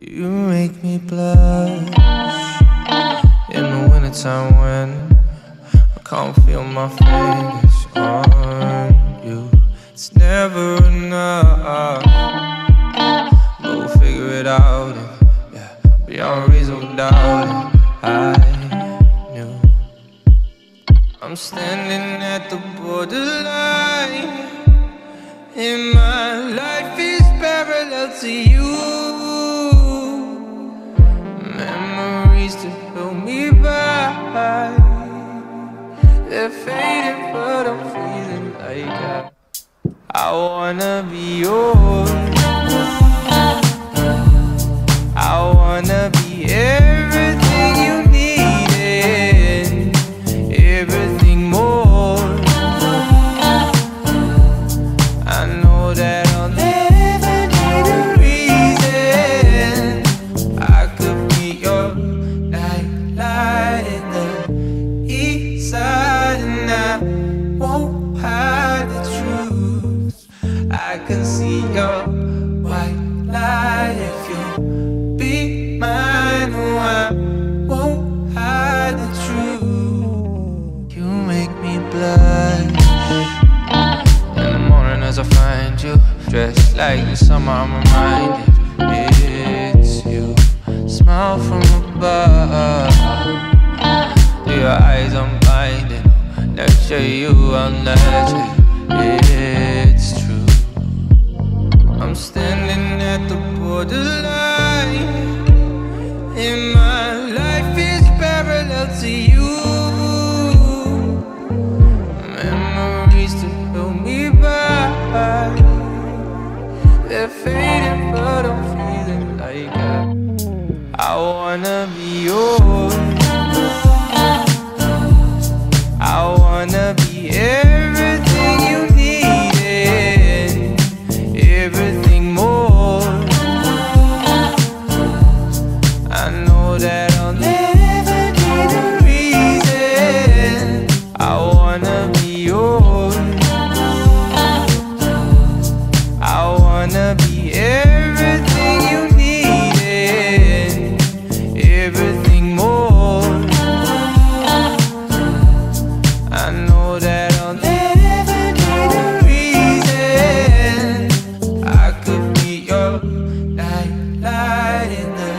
You make me blush in the wintertime when I can't feel my fingers on you. It's never enough, but we'll figure it out. And yeah, beyond reasonable doubt, I knew. I'm standing at the borderline, and my life is parallel to you. To pull me back, they're faded, but I'm feeling like I wanna be yours. I wanna be everything you needed, everything more. I know that I'll never need a reason. I could be your light in the east side, and I won't hide the truth. I can see your white light if you be mine. Oh, I won't hide the truth. You make me blush in the morning as I find you, dressed like the summer. I'm reminded it's you. Smile from above, through your eyes I'm blinded. Next to you I'm legend, it's true. I'm standing at the borderline, and my life is parallel to you. Memories to pull me back, they're fading, but I'm feeling like I wanna be yours. I wanna be everything you needed, everything more. I know that I'll never need a reason. I wanna be yours. I wanna be everything you needed, everything more. I know that I'll never need a reason. I could be your light in the